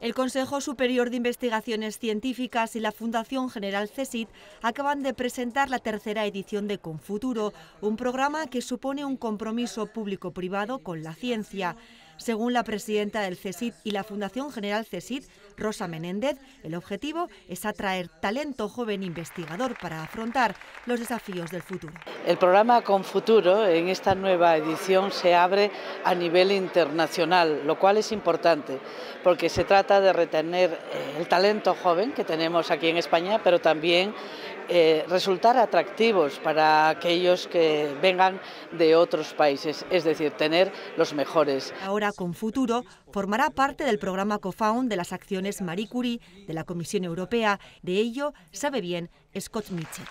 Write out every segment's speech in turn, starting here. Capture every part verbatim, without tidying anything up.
El Consejo Superior de Investigaciones Científicas y la Fundación General C S I C acaban de presentar la tercera edición de ComFuturo, un programa que supone un compromiso público-privado con la ciencia. Según la presidenta del C S I C y la Fundación General C S I C, Rosa Menéndez, el objetivo es atraer talento joven investigador para afrontar los desafíos del futuro. El programa ComFuturo en esta nueva edición se abre a nivel internacional, lo cual es importante porque se trata de retener el talento joven que tenemos aquí en España, pero también Eh, resultar atractivos para aquellos que vengan de otros países, es decir, tener los mejores. Ahora ComFuturo formará parte del programa COFUND de las acciones Marie Curie de la Comisión Europea. De ello sabe bien Scott Mitchell.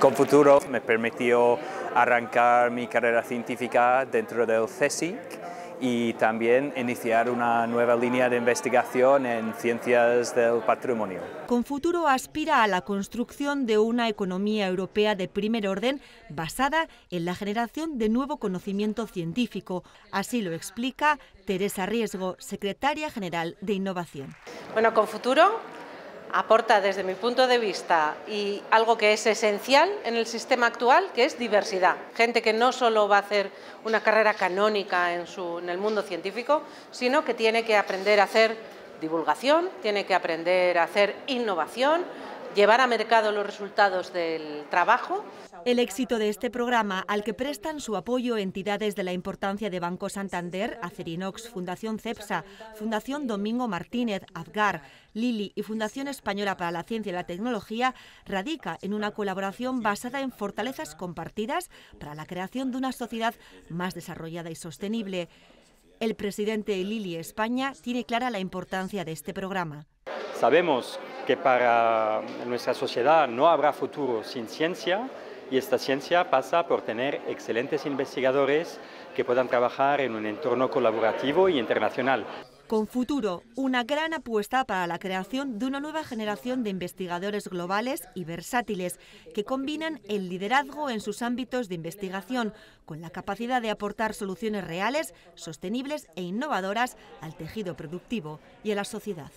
ComFuturo me permitió arrancar mi carrera científica dentro del C S I C y también iniciar una nueva línea de investigación en ciencias del patrimonio. ComFuturo aspira a la construcción de una economía europea de primer orden basada en la generación de nuevo conocimiento científico. Así lo explica Teresa Riesgo, secretaria general de Innovación. Bueno, ComFuturo aporta desde mi punto de vista y algo que es esencial en el sistema actual, que es diversidad. Gente que no solo va a hacer una carrera canónica en, su, en el mundo científico, sino que tiene que aprender a hacer divulgación, tiene que aprender a hacer innovación, llevar a mercado los resultados del trabajo. El éxito de este programa, al que prestan su apoyo entidades de la importancia de Banco Santander, Acerinox, Fundación Cepsa, Fundación Domingo Martínez, Agbar, Lilly y Fundación Española para la Ciencia y la Tecnología, radica en una colaboración basada en fortalezas compartidas para la creación de una sociedad más desarrollada y sostenible. El presidente de Lilly España tiene clara la importancia de este programa. Sabemos que para nuestra sociedad no habrá futuro sin ciencia, y esta ciencia pasa por tener excelentes investigadores que puedan trabajar en un entorno colaborativo y internacional. ComFuturo, una gran apuesta para la creación de una nueva generación de investigadores globales y versátiles que combinan el liderazgo en sus ámbitos de investigación con la capacidad de aportar soluciones reales, sostenibles e innovadoras al tejido productivo y a la sociedad.